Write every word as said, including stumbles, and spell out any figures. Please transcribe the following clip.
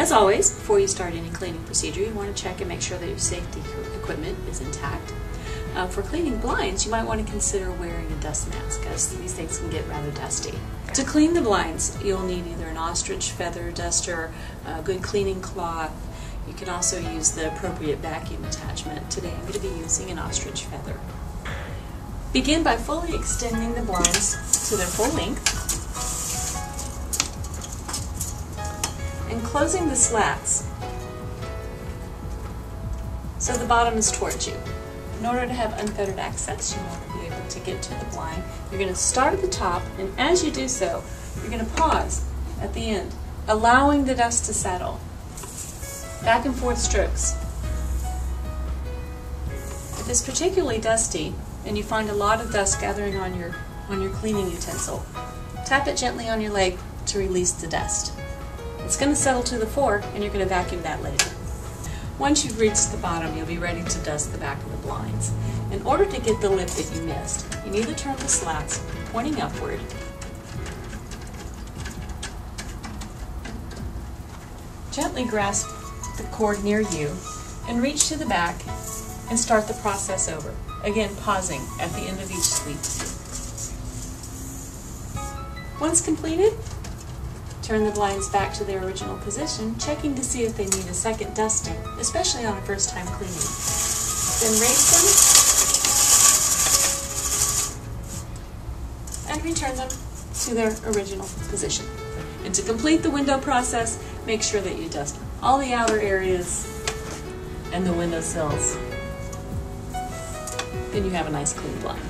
As always, before you start any cleaning procedure, you want to check and make sure that your safety equipment is intact. Uh, for cleaning blinds, you might want to consider wearing a dust mask, as these things can get rather dusty. To clean the blinds, you'll need either an ostrich feather duster, a good cleaning cloth. You can also use the appropriate vacuum attachment. Today I'm going to be using an ostrich feather. Begin by fully extending the blinds to their full length and closing the slats so the bottom is towards you. In order to have unfettered access, you want to be able to get to the blind. You're going to start at the top, and as you do so, you're going to pause at the end, allowing the dust to settle. Back and forth strokes. If it's particularly dusty, and you find a lot of dust gathering on your, on your cleaning utensil, tap it gently on your leg to release the dust. It's going to settle to the floor, and you're going to vacuum that later. Once you've reached the bottom, you'll be ready to dust the back of the blinds. In order to get the lip that you missed, you need to turn the slats pointing upward . Gently grasp the cord near you and reach to the back and start the process over, again pausing at the end of each sweep. Once completed, turn the blinds back to their original position, checking to see if they need a second dusting, especially on a first-time cleaning. Then raise them and return them to their original position. And to complete the window process, make sure that you dust all the outer areas and the window sills. Then you have a nice clean blind.